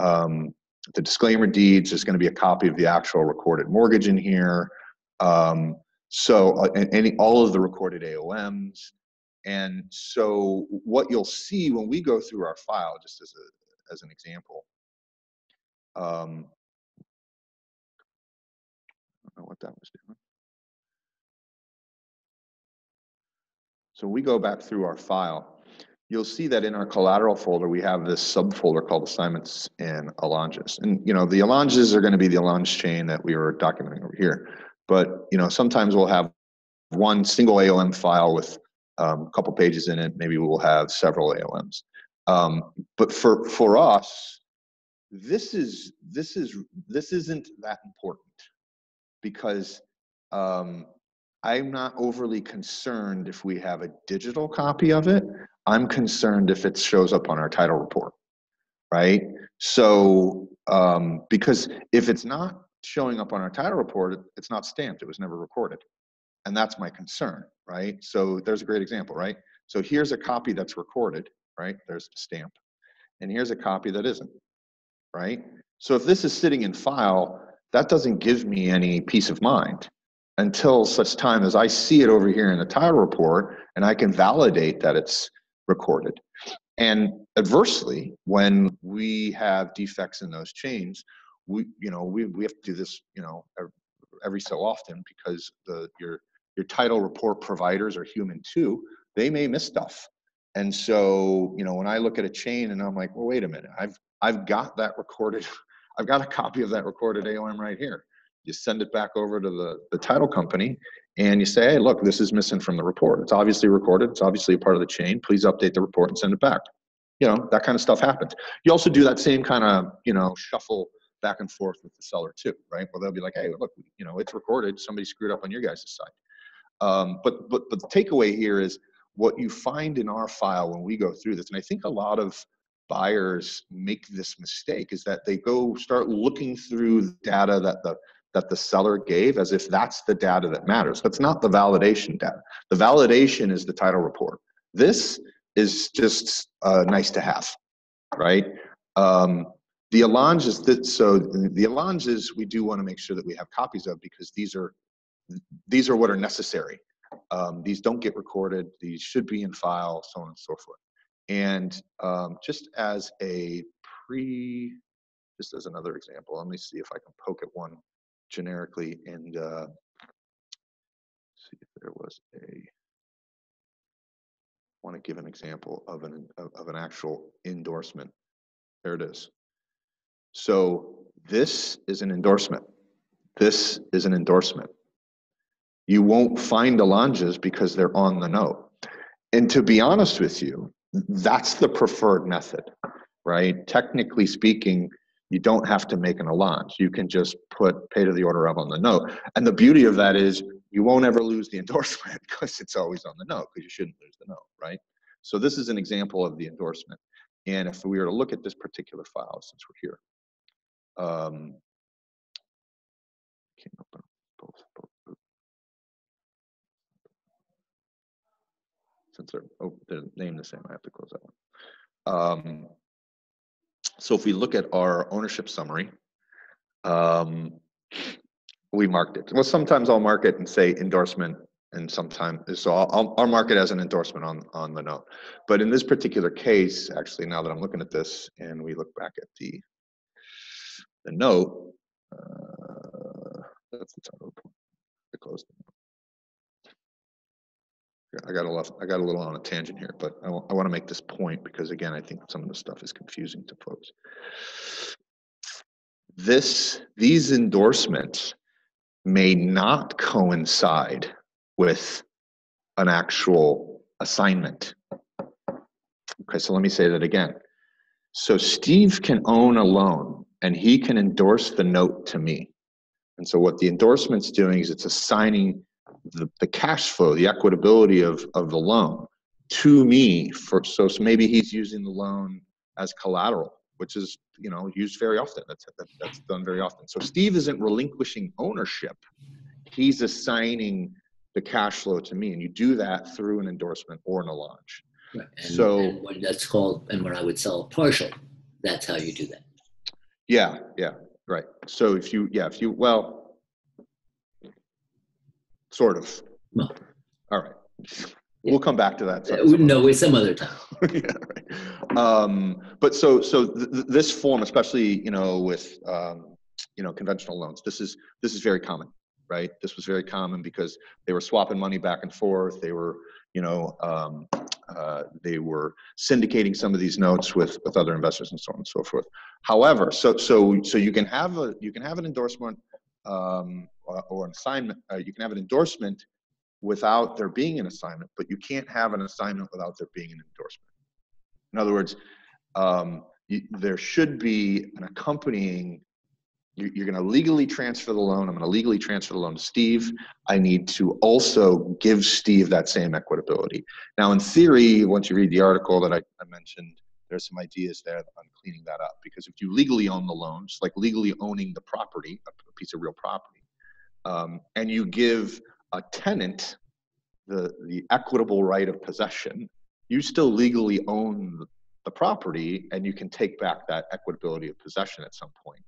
Um, the disclaimer deeds, is going to be a copy of the actual recorded mortgage in here. Um, so uh, and any, all of the recorded A O Ms. And so what you'll see when we go through our file, just as, a, as an example, um, I don't know what that was doing. So we go back through our file. You'll see that in our collateral folder, we have this subfolder called assignments and allonges. And, you know, the allonges are going to be the allonge chain that we were documenting over here. But, you know, sometimes we'll have one single A O M file with um, a couple pages in it. Maybe we'll have several A O Ms. Um, but for, for us, this is, this is, this isn't that important, because um, I'm not overly concerned if we have a digital copy of it. I'm concerned if it shows up on our title report, right? So, um, because if it's not showing up on our title report, it's not stamped, it was never recorded. And that's my concern, right? So there's a great example, right? So here's a copy that's recorded, right? There's the stamp. And here's a copy that isn't, right? So if this is sitting in file, that doesn't give me any peace of mind, until such time as I see it over here in the title report and I can validate that it's recorded. And adversely, when we have defects in those chains, we you know we, we have to do this you know every so often, because the your your title report providers are human too. They may miss stuff. And so, you know, when I look at a chain and I'm like, well, wait a minute, I've I've got that recorded, I've got a copy of that recorded A O M right here. You send it back over to the, the title company and you say, hey, look, this is missing from the report. It's obviously recorded. It's obviously a part of the chain. Please update the report and send it back. You know, that kind of stuff happens. You also do that same kind of, you know, shuffle back and forth with the seller too, right? Well, they'll be like, hey, look, you know, it's recorded. Somebody screwed up on your guys' side. Um, but, but, but the takeaway here is what you find in our file when we go through this, and I think a lot of buyers make this mistake, is that they go start looking through data that the that the seller gave as if that's the data that matters. That's not the validation data. The validation is the title report. This is just uh, nice to have, right? Um, the allonges, that, so the allonges we do want to make sure that we have copies of, because these are, these are what are necessary. Um, these don't get recorded. These should be in file, so on and so forth. And um, just as a pre, just as another example, let me see if I can poke at one generically, and uh, see if there was a, I want to give an example of an, of an actual endorsement. There it is. So this is an endorsement. This is an endorsement. You won't find allonges because they're on the note. And to be honest with you, that's the preferred method, right? Technically speaking, you don't have to make an allonge. You can just put pay to the order of on the note. And the beauty of that is you won't ever lose the endorsement because it's always on the note, because you shouldn't lose the note, right? So this is an example of the endorsement. And if we were to look at this particular file, since we're here, um, I can't open both, both, both. Since they're, oh, they're named the same, I have to close that one. Um, So if we look at our ownership summary, um, we marked it. Well, sometimes I'll mark it and say endorsement, and sometimes, so I'll, I'll mark it as an endorsement on, on the note. But in this particular case, actually, now that I'm looking at this and we look back at the, the note, uh, that's the title report. I closed the note. I got a lot, I got a little on a tangent here, but I, I want to make this point because, again, I think some of the stuff is confusing to folks. This, these endorsements may not coincide with an actual assignment. Okay, so let me say that again. So Steve can own a loan and he can endorse the note to me. And so what the endorsement's doing is it's assigning the, the cash flow, the equitability of, of the loan to me. For, so maybe he's using the loan as collateral, which is, you know, used very often. That's, that, that's done very often. So Steve isn't relinquishing ownership. He's assigning the cash flow to me. And you do that through an endorsement or an allonge. Right. And, so and when that's called, and when I would sell a partial, that's how you do that. Yeah. Yeah. Right. So if you, yeah, if you, well, sort of. Well, all right. Yeah. We'll come back to that. Some, some no, it's some other time. Yeah, right. Um, but so, so th this form, especially, you know, with, um, you know, conventional loans, this is, this is very common, right? This was very common because they were swapping money back and forth. They were, you know, um, Uh, they were syndicating some of these notes with with other investors and so on and so forth. However, so so so you can have a you can have an endorsement um, or, or an assignment. Uh, you can have an endorsement without there being an assignment, but you can't have an assignment without there being an endorsement. In other words, um, you, there should be an accompanying. You, you're going to legally transfer the loan. I'm going to legally transfer the loan to Steve. I need to also give Steve that same equitability. Now, in theory, once you read the article that I, I mentioned, there's some ideas there on cleaning that up. Because if you legally own the loan, it's like legally owning the property, a piece of real property, um, and you give a tenant the, the equitable right of possession, you still legally own the property, and you can take back that equitability of possession at some point.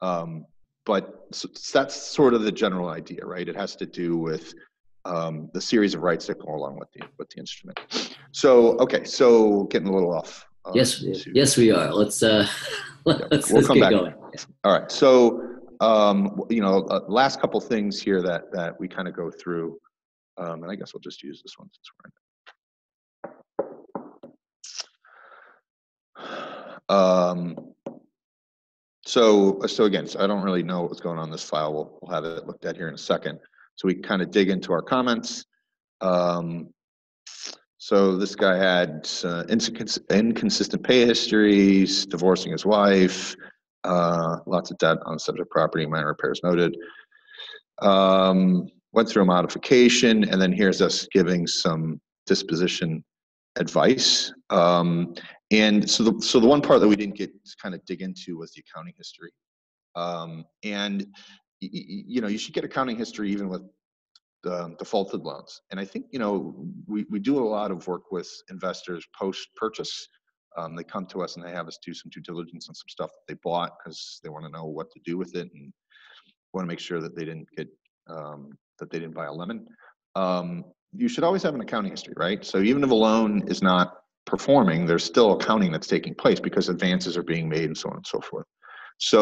Um, but so that's sort of the general idea, right? It has to do with um, the series of rights that go along with the with the instrument. So, okay, so getting a little off. Um, yes, to, yes, we are. Let's uh, let's, yeah, let's, we'll let's come back. Going. All right. So, um, you know, uh, last couple things here that that we kind of go through, um, and I guess we'll just use this one since we're in. Um, So, so again, so I don't really know what's going on in this file. We'll, we'll have it looked at here in a second. So we can kind of dig into our comments. Um, so this guy had uh, incons inconsistent pay histories, divorcing his wife, uh, lots of debt on subject property, minor repairs noted. Um, went through a modification, and then here's us giving some disposition advice. Um, And so the, so the one part that we didn't get to kind of dig into was the accounting history. Um, and, you know, you should get accounting history even with the defaulted loans. And I think, you know, we, we do a lot of work with investors post-purchase. Um, they come to us and they have us do some due diligence on some stuff that they bought because they want to know what to do with it and want to make sure that they didn't get, um, that they didn't buy a lemon. Um, you should always have an accounting history, right? So even if a loan is not performing, there's still accounting that's taking place because advances are being made and so on and so forth. So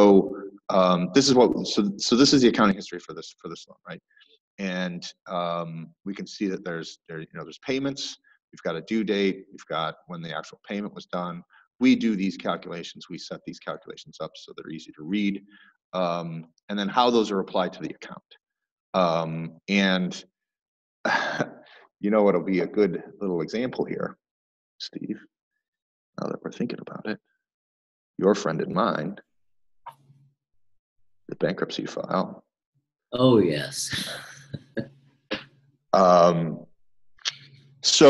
um, this is what so so this is the accounting history for this for this loan, right? And um, we can see that there's there you know there's payments. We've got a due date. We've got when the actual payment was done. We do these calculations. We set these calculations up so they're easy to read, um, and then how those are applied to the account. Um, and you know it'll be a good little example here. Steve, now that we're thinking about it, your friend and mine, the bankruptcy file. Oh, yes. um, so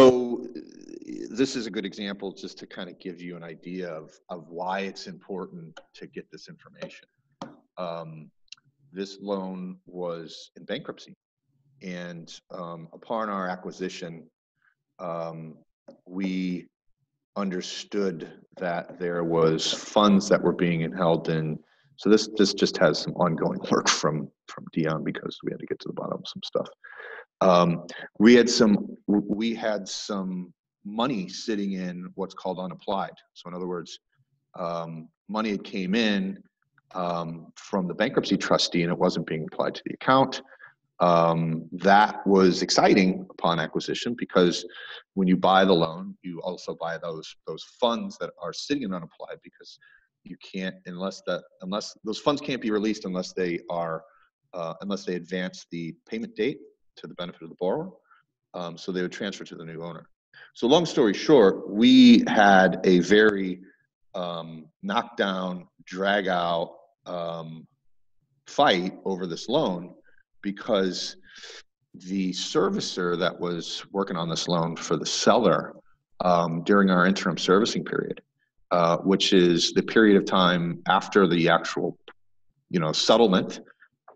this is a good example just to kind of give you an idea of, of why it's important to get this information. Um, this loan was in bankruptcy, and um, upon our acquisition, um, we understood that there was funds that were being held in. So this this just has some ongoing work from from Dion because we had to get to the bottom of some stuff. Um, we had some we had some money sitting in what's called unapplied. So in other words, um, money had came in um, from the bankruptcy trustee and it wasn't being applied to the account. Um, that was exciting upon acquisition because when you buy the loan, you also buy those those funds that are sitting in unapplied because you can't unless that unless those funds can't be released unless they are uh, unless they advance the payment date to the benefit of the borrower. Um, so they would transfer to the new owner. So long story short, we had a very um, knockdown, drag out um, fight over this loan, because the servicer that was working on this loan for the seller um, during our interim servicing period, uh, which is the period of time after the actual, you know, settlement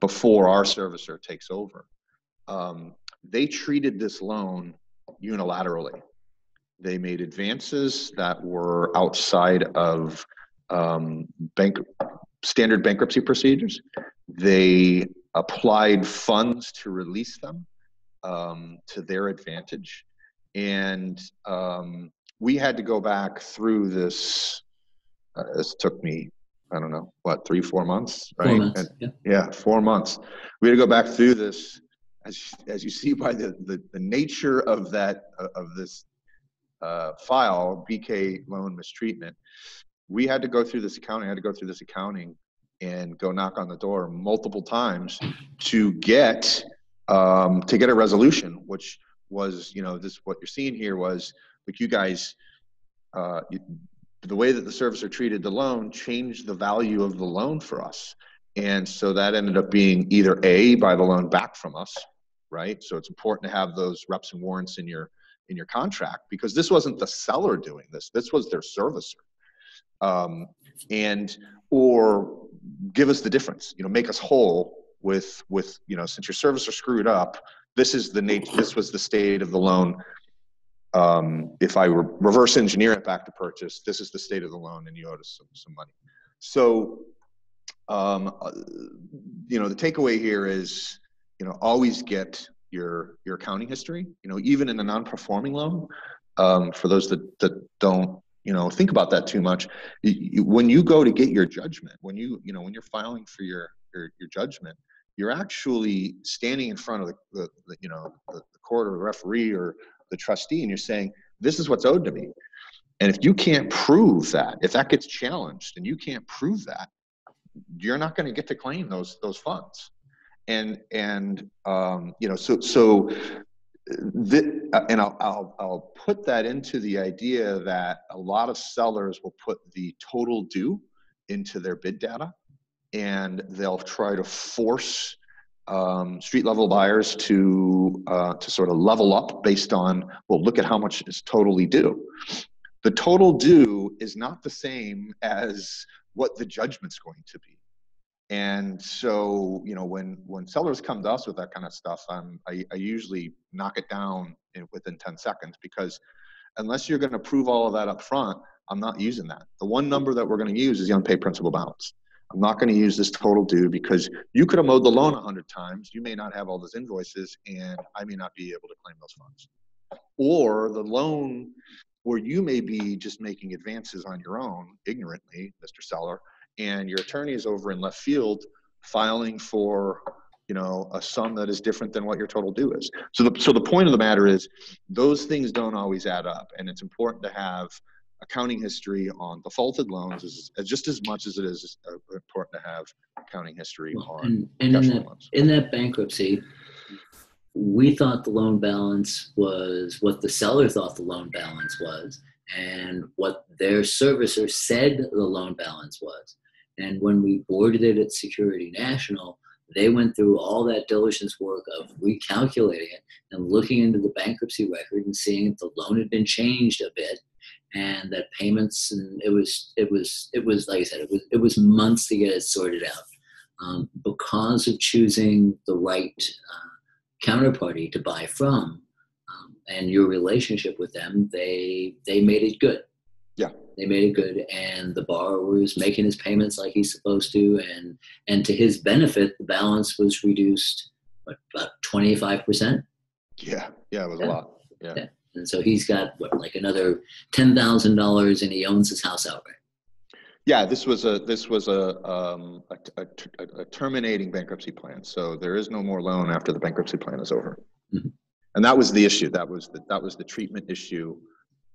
before our servicer takes over, um, they treated this loan unilaterally. They made advances that were outside of um, bank standard bankruptcy procedures. They applied funds to release them um, to their advantage. And um, we had to go back through this. Uh, this took me, I don't know, what, three, four months, right? Four months, and, yeah. yeah, four months. We had to go back through this, as, as you see by the, the, the nature of that, of this uh, file, B K loan mistreatment. We had to go through this accounting, I had to go through this accounting and go knock on the door multiple times to get um, to get a resolution, which was, you know, this what you're seeing here was, like, you guys, uh, you, the way that the servicer treated the loan changed the value of the loan for us. And so that ended up being either A, buy the loan back from us, right? So it's important to have those reps and warrants in your, in your contract, because this wasn't the seller doing this, this was their servicer. Um, and, or give us the difference, you know, make us whole with, with, you know, since your servicer screwed up, this is the nature, this was the state of the loan. Um, if I were reverse engineer it back to purchase, this is the state of the loan and you owe us some, some money. So, um, you know, the takeaway here is, you know, always get your, your accounting history, you know, even in a non-performing loan, um, for those that, that don't, you know, think about that too much. When you go to get your judgment, when you, you know, when you're filing for your, your, your judgment, you're actually standing in front of the, the, the you know, the, the court or the referee or the trustee, and you're saying, this is what's owed to me. And if you can't prove that, if that gets challenged and you can't prove that, you're not going to get to claim those, those funds. And, and, um, you know, so, so, The, and I'll, I'll, I'll put that into the idea that a lot of sellers will put the total due into their bid data, and they'll try to force um, street level buyers to, uh, to sort of level up based on, well, look at how much is totally due. The total due is not the same as what the judgment's going to be. And so, you know, when, when sellers come to us with that kind of stuff, um, I, I usually knock it down in, within ten seconds, because unless you're going to prove all of that up front, I'm not using that. The one number that we're going to use is the unpaid principal balance. I'm not going to use this total due, because you could have mowed the loan a hundred times. You may not have all those invoices, and I may not be able to claim those funds. Or the loan where you may be just making advances on your own, ignorantly, Mister Seller, and your attorney is over in left field filing for, you know, a sum that is different than what your total due is. So the, so the point of the matter is those things don't always add up, and it's important to have accounting history on defaulted loans as, as just as much as it is important to have accounting history well, on and, and cash in that, loans. In that bankruptcy, we thought the loan balance was what the seller thought the loan balance was and what their servicer said the loan balance was. And when we boarded it at Security National, they went through all that diligence work of recalculating it and looking into the bankruptcy record and seeing if the loan had been changed a bit and that payments, and it was, it was, it was, like I said, it was, it was months to get it sorted out. Um, because of choosing the right uh, counterparty to buy from um, and your relationship with them, they, they made it good. Yeah. They made it good, and the borrower is making his payments like he's supposed to, and and to his benefit, the balance was reduced what, about twenty-five percent. Yeah, yeah, it was yeah. a lot. Yeah. yeah, and so he's got what, like another ten thousand dollars, and he owns his house outright. Yeah, this was a this was a, um, a, a a terminating bankruptcy plan, so there is no more loan after the bankruptcy plan is over, mm-hmm. and that was the issue. That was the, that was the treatment issue.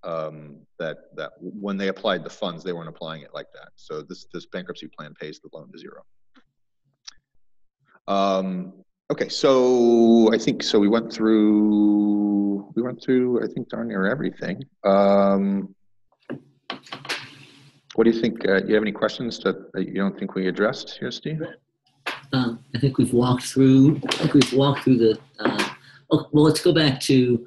Um, that, that when they applied the funds, they weren't applying it like that. So this, this bankruptcy plan pays the loan to zero. Um, okay. So I think, so we went through, we went through, I think darn near everything. Um, What do you think? Uh, do you have any questions that, that you don't think we addressed here, Steve? Uh, I think we've walked through. I think we've walked through the. Uh, oh, well, let's go back to.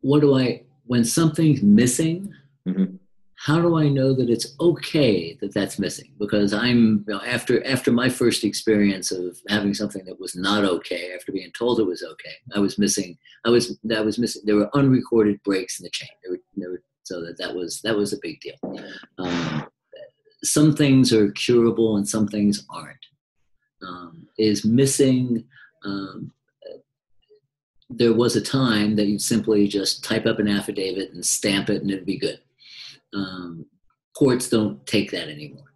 What do I when something's missing? Mm-hmm. How do I know that it's okay that that's missing? Because I'm you know, after after my first experience of having something that was not okay, after being told it was okay, I was missing. I was I was missing. There were unrecorded breaks in the chain. There were, there were, so that that was that was a big deal. Um, some things are curable and some things aren't. Um, is missing. Um, there was a time that you'd simply just type up an affidavit and stamp it, and it'd be good. Um, courts don't take that anymore.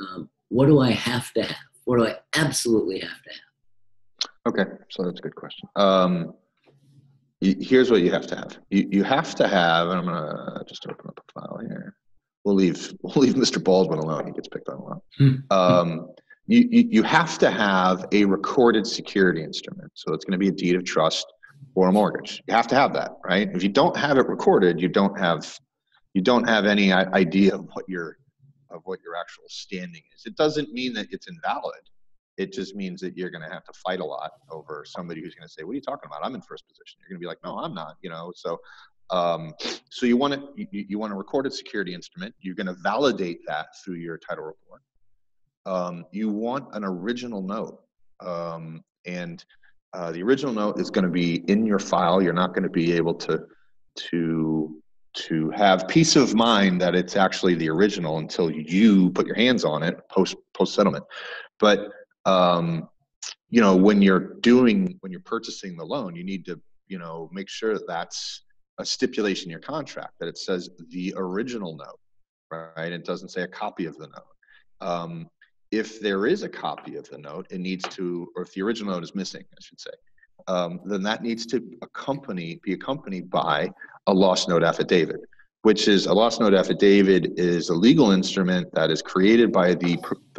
Um, what do I have to have? What do I absolutely have to have? Okay, so that's a good question. Um, you, here's what you have to have. You, you have to have, and I'm gonna just open up a file here. We'll leave, we'll leave Mister Baldwin alone. He gets picked on a lot. Um, you, you, you have to have a recorded security instrument. So it's gonna be a deed of trust or a mortgage. You have to have that, right? If you don't have it recorded, you don't have You don't have any idea of what your of what your actual standing is. It doesn't mean that it's invalid. It just means that you're going to have to fight a lot over somebody who's going to say, "What are you talking about? I'm in first position." You're going to be like, "No, I'm not." You know. So, um, so you want to you, you want a recorded security instrument. You're going to validate that through your title report. Um, you want an original note, um, and uh, the original note is going to be in your file. You're not going to be able to to to have peace of mind that it's actually the original until you put your hands on it post post settlement. But um, you know, when you're doing when you're purchasing the loan, you need to you know make sure that that's a stipulation in your contract, that it says the original note, right? It doesn't say a copy of the note. Um, if there is a copy of the note, it needs to, or if the original note is missing, I should say, um, then that needs to accompany be accompanied by a lost note affidavit, which is a lost note affidavit is a legal instrument that is created by the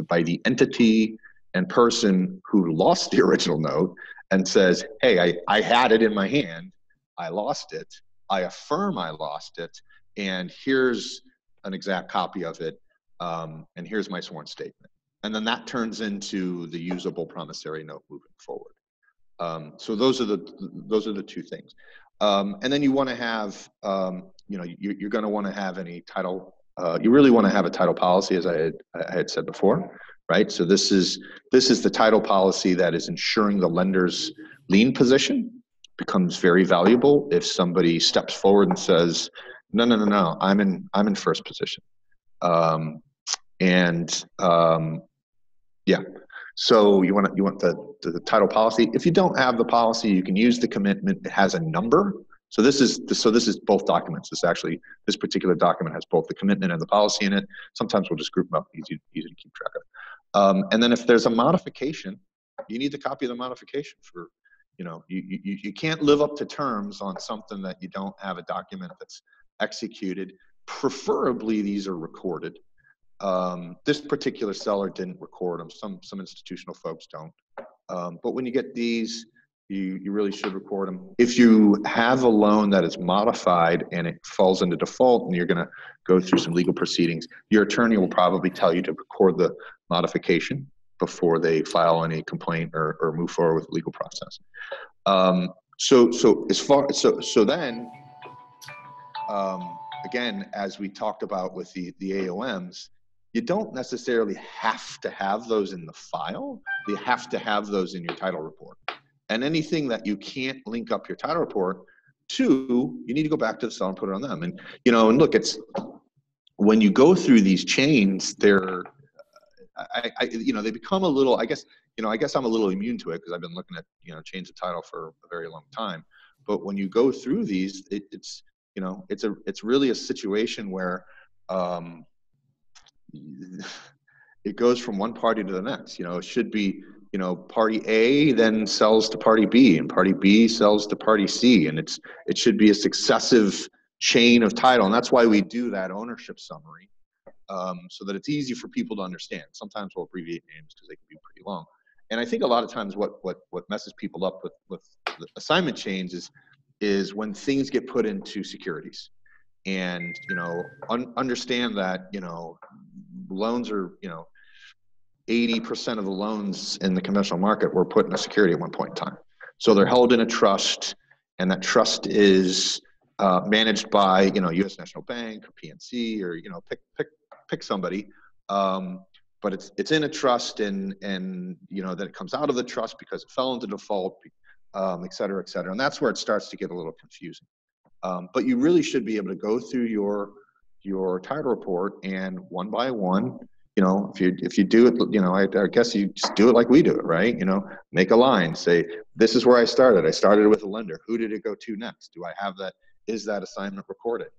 by the entity and person who lost the original note and says, "Hey, I, I had it in my hand, I lost it, I affirm I lost it, and here's an exact copy of it, um, and here's my sworn statement." And then that turns into the usable promissory note moving forward. Um, so those are the those are the two things. Um, and then you want to have, um, you know, you, you're going to want to have any title. Uh, you really want to have a title policy, as I had, I had said before, right? So this is this is the title policy that is ensuring the lender's lien position. Becomes very valuable if somebody steps forward and says, "No, no, no, no, I'm in I'm in first position," um, and um, yeah. So you want you want the, the title policy. If you don't have the policy, you can use the commitment. It has a number. So this is so this is both documents. This actually this particular document has both the commitment and the policy in it. Sometimes we'll just group them up, easy easy to keep track of. Um, and then if there's a modification, you need the copy of the modification for, you know, you you you can't live up to terms on something that you don't have a document that's executed. Preferably these are recorded. Um, this particular seller didn't record them. Some some institutional folks don't. Um, but when you get these, you, you really should record them. If you have a loan that is modified and it falls into default and you're going to go through some legal proceedings, your attorney will probably tell you to record the modification before they file any complaint or, or move forward with the legal process. Um, so so as far so so then um, again, as we talked about with the the A O Ms. You don't necessarily have to have those in the file. You have to have those in your title report. And anything that you can't link up your title report to, you need to go back to the seller and put it on them. And, you know, and look, it's when you go through these chains, they're, I, I, you know, they become a little, I guess, you know, I guess I'm a little immune to it because I've been looking at, you know, chains of title for a very long time. But when you go through these, it, it's, you know, it's a, it's really a situation where, um, it goes from one party to the next. You know, it should be, you know, party A then sells to party B and party B sells to party C, and it's it should be a successive chain of title. And that's why we do that ownership summary, um, so that it's easy for people to understand. Sometimes we'll abbreviate names because they can be pretty long. And I think a lot of times what what what messes people up with with the assignment chains is is when things get put into securities. and, you know, un understand that, you know, loans are, you know, eighty percent of the loans in the conventional market were put in a security at one point in time. So they're held in a trust, and that trust is uh, managed by, you know, U S National Bank or P N C, or, you know, pick, pick, pick somebody. Um, but it's, it's in a trust, and, and, you know, then it comes out of the trust because it fell into default, um, et cetera, et cetera. And that's where it starts to get a little confusing. Um, but you really should be able to go through your, your title report, and one by one, you know, if you, if you do it, you know, I, I guess you just do it like we do it, right? You know, make a line, say, this is where I started. I started with a lender. Who did it go to next? Do I have that? Is that assignment recorded?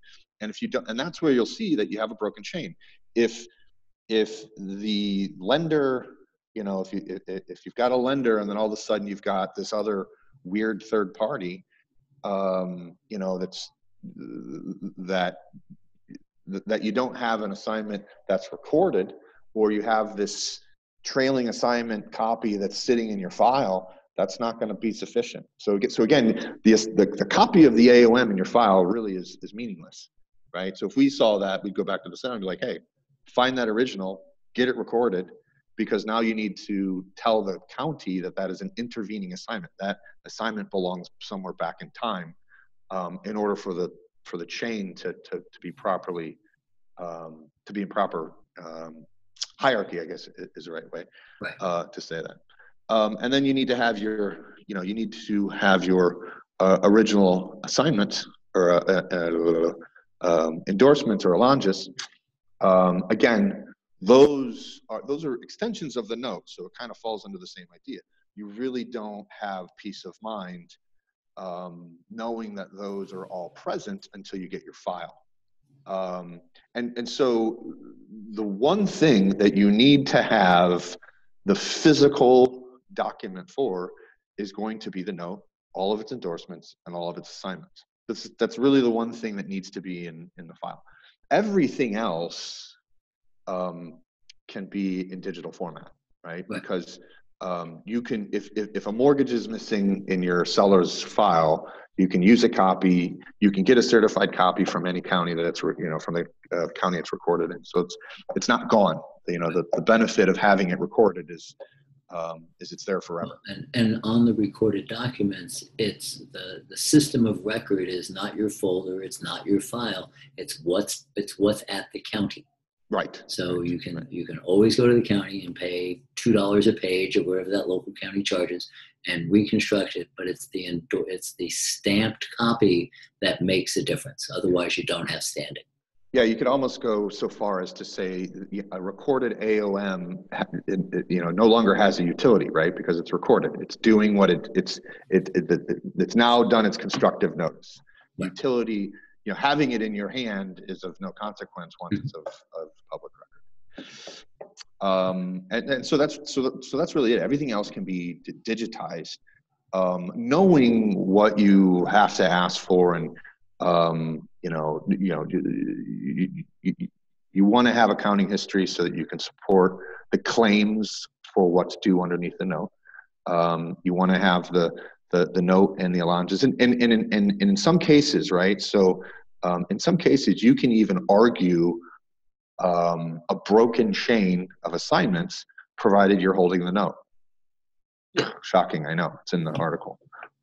And if you don't, and that's where you'll see that you have a broken chain. If, if the lender, you know, if you, if, if you've got a lender and then all of a sudden you've got this other weird third party, um, you know, that's, that, that you don't have an assignment that's recorded, or you have this trailing assignment copy that's sitting in your file, that's not going to be sufficient. So, so again, the, the, the copy of the A O M in your file really is, is meaningless, right? So if we saw that, we'd go back to the center and be like, hey, find that original, get it recorded, because now you need to tell the county that that is an intervening assignment. That assignment belongs somewhere back in time, um, in order for the, for the chain to, to, to be properly, um, to be in proper um, hierarchy, I guess is the right way right. Uh, to say that. Um, and then you need to have your, you know, you need to have your uh, original assignments or uh, uh, um, endorsements or allonges. Um, again, those are, those are extensions of the note. So it kind of falls under the same idea. You really don't have peace of mind Um, knowing that those are all present until you get your file. Um, and, and so the one thing that you need to have the physical document for is going to be the note, all of its endorsements, and all of its assignments. That's, that's really the one thing that needs to be in, in the file. Everything else um, can be in digital format, right? Right. Because Um, you can, if, if, if a mortgage is missing in your seller's file, you can use a copy, you can get a certified copy from any county that it's, you know, from the uh, county it's recorded in. So it's, it's not gone. You know, the, the benefit of having it recorded is, um, is it's there forever. And, and on the recorded documents, it's the, the system of record is not your folder, it's not your file, it's what's, it's what's at the county. Right. So you can right. you can always go to the county and pay two dollars a page or whatever that local county charges and reconstruct it. But it's the it's the stamped copy that makes a difference. Otherwise, you don't have standing. Yeah, you could almost go so far as to say a recorded A O M, you know, no longer has a utility, right? Because it's recorded. It's doing what it it's it, it, it it's now done its constructive notice. Right. Utility. You know, having it in your hand is of no consequence once it's of, of public record. Um, and, and so that's so that, so that's really it. Everything else can be digitized. Um, knowing what you have to ask for, and um, you know, you know, you, you, you, you want to have accounting history so that you can support the claims for what's due underneath the note. Um, you want to have the The, the note and the allonges, and, and, and, and, and in some cases, right? So um, in some cases, you can even argue um, a broken chain of assignments, provided you're holding the note. Shocking, I know, it's in the article.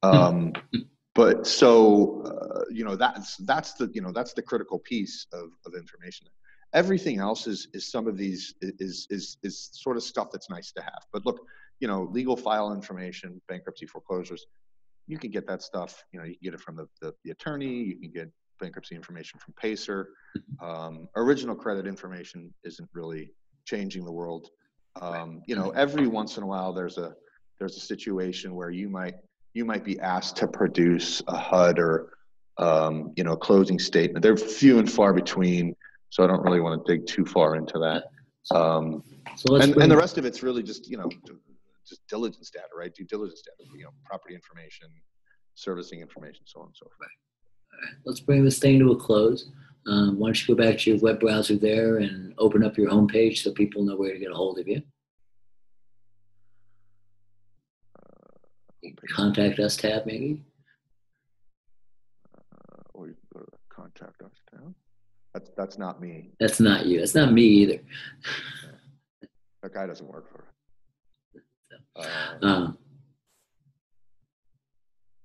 Um, but so, uh, you know, that's, that's the, you know, that's the critical piece of, of information. Everything else is, is some of these is, is, is sort of stuff that's nice to have, but look, you know, legal file information, bankruptcy foreclosures, you can get that stuff, you know, you can get it from the, the, the attorney, you can get bankruptcy information from Pacer. Um, original credit information isn't really changing the world. Um, you know, every once in a while there's a, there's a situation where you might, you might be asked to produce a H U D or, um, you know, a closing statement. They're few and far between, so I don't really want to dig too far into that. Um, so and, and the rest of it's really just, you know, just diligence data, right? Due diligence data, you know, property information, servicing information, so on and so forth. Right. All right. Let's bring this thing to a close. Um, why don't you go back to your web browser there and open up your homepage so people know where to get a hold of you. you contact us tab, maybe? Uh, or you can go to the contact us tab. No? That's that's not me. That's not you. That's not me either. That guy doesn't work for it. Uh, um,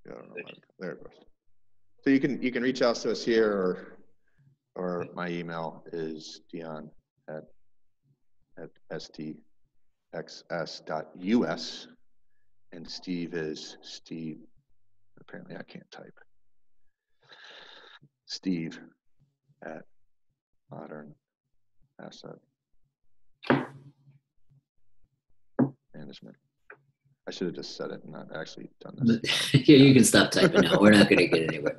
yeah, I don't know why. There it goes. So you can you can reach out to us here, or or my email is Dion at at S D X S dot U S, and Steve is Steve. Apparently, I can't type. Steve at Modern Asset Management. I should have just said it and not actually done this. Yeah, you can stop typing now. We're not going to get anywhere.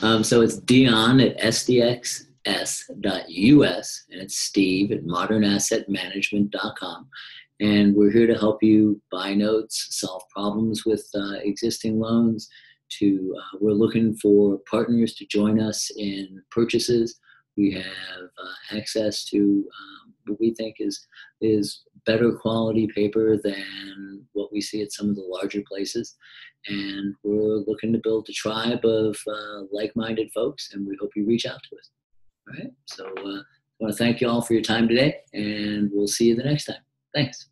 Um, so it's Dion at S D X S dot U S, and it's Steve at modern asset management dot com. And we're here to help you buy notes, solve problems with uh, existing loans. To uh, we're looking for partners to join us in purchases. We have uh, access to um, what we think is is better quality paper than what we see at some of the larger places, and we're looking to build a tribe of uh, like-minded folks, and we hope you reach out to us. All right, so uh, I want to thank you all for your time today, and we'll see you the next time. Thanks.